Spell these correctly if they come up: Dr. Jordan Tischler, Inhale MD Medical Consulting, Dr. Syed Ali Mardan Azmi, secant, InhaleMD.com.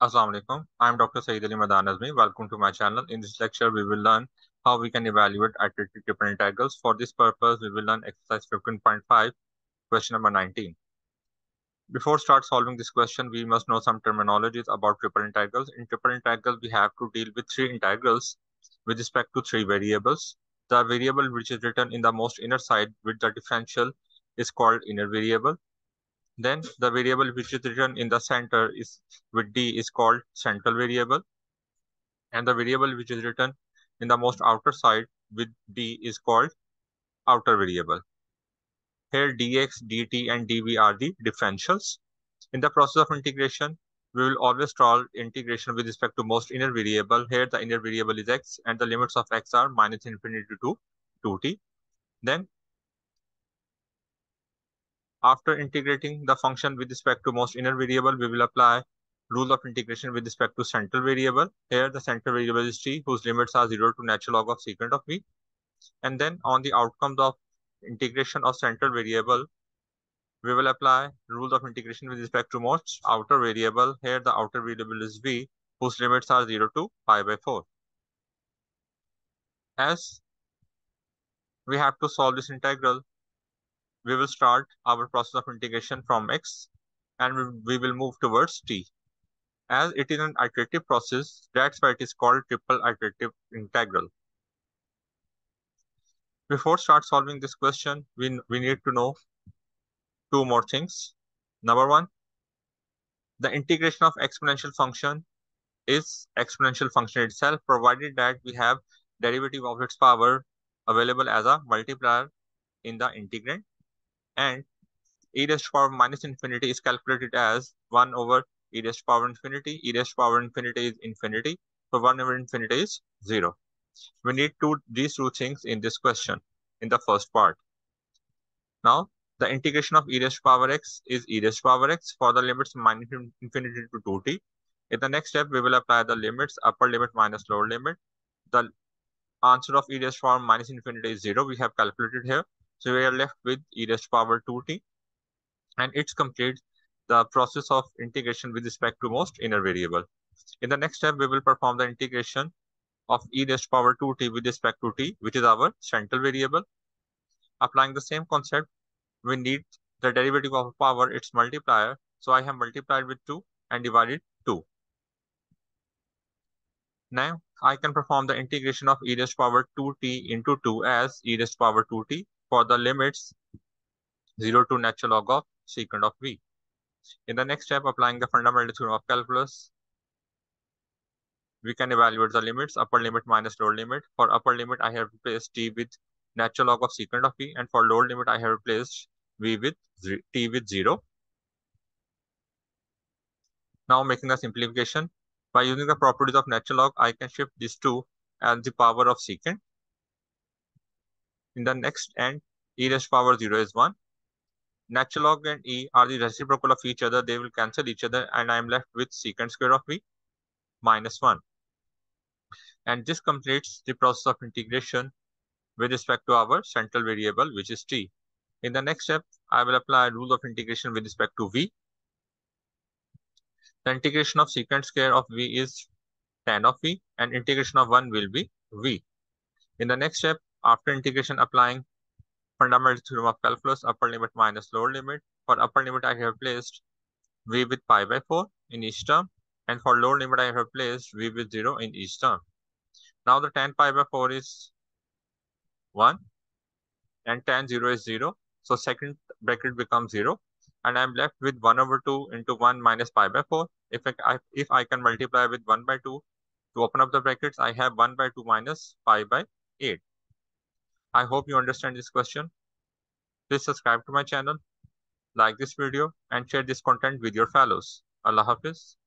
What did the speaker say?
Assalamu alaikum. I am Dr. Syed Ali Mardan Azmi. Welcome to my channel. In this lecture, we will learn how we can evaluate iterative dependent angles. For this purpose, we will learn exercise 15.5, question number 19. Before start solving this question, we must know some terminologies about dependent angles. In dependent angles, we have to deal with three integrals with respect to three variables. The variable which is written in the most inner side with the differential is called inner variable. Then the variable which is written in the center is with D is called central variable. And the variable which is written in the most outer side with D is called outer variable. Here dx, dt and dv are the differentials. In the process of integration, we will always solve integration with respect to most inner variable. Here the inner variable is x and the limits of x are -∞ to 2t. Then after integrating the function with respect to most inner variable, we will apply rule of integration with respect to central variable. Here, the central variable is t, whose limits are 0 to natural log of secant of v. And then on the outcomes of integration of central variable, we will apply rule of integration with respect to most outer variable. Here, the outer variable is v, whose limits are 0 to pi by 4. As we have to solve this integral, we will start our process of integration from x and we will move towards t. As it is an iterative process, that's why it is called triple iterative integral. Before start solving this question, we need to know two more things. Number one, the integration of exponential function is exponential function itself, provided that we have derivative of its power available as a multiplier in the integrand. And e raised to power -∞ is calculated as 1 over e raised to power infinity. E raised to power infinity is infinity. So 1 over infinity is 0. We need these two things in this question, in the first part. Now, the integration of e raised to power x is e raised to power x for the limits -∞ to 2t. In the next step, we will apply the limits, upper limit minus lower limit. The answer of e raised to power -∞ is 0. We have calculated here. So we are left with e raised to power 2t, and it's complete the process of integration with respect to most inner variable. In the next step, we will perform the integration of e raised to power 2t with respect to t, which is our central variable. Applying the same concept, we need the derivative of power, its multiplier. So I have multiplied with 2 and divided 2. Now I can perform the integration of e raised to power 2t into 2 as e raised to power 2t. For the limits 0 to natural log of secant of v. In the next step, applying the fundamental theorem of calculus, we can evaluate the limits, upper limit minus lower limit. For upper limit, I have replaced t with natural log of secant of v, and for lower limit, I have replaced t with 0. Now making the simplification, by using the properties of natural log, I can shift these two as the power of secant. In the next end, e raised to power 0 is 1. Natural log and e are the reciprocal of each other. They will cancel each other, and I am left with secant square of v minus 1. And this completes the process of integration with respect to our central variable, which is t. In the next step, I will apply rule of integration with respect to v. The integration of secant square of v is tan of v, and integration of 1 will be v. In the next step, after integration, applying fundamental theorem of calculus, upper limit minus lower limit. For upper limit, I have placed v with pi by 4 in each term. And for lower limit, I have placed v with 0 in each term. Now the tan pi by 4 is 1. And tan 0 is 0. So second bracket becomes 0. And I am left with 1 over 2 into 1 minus pi by 4. If I can multiply with 1 by 2 to open up the brackets, I have 1 by 2 minus pi by 8. I hope you understand this question. Please subscribe to my channel, like this video, and share this content with your fellows. Allah Hafiz.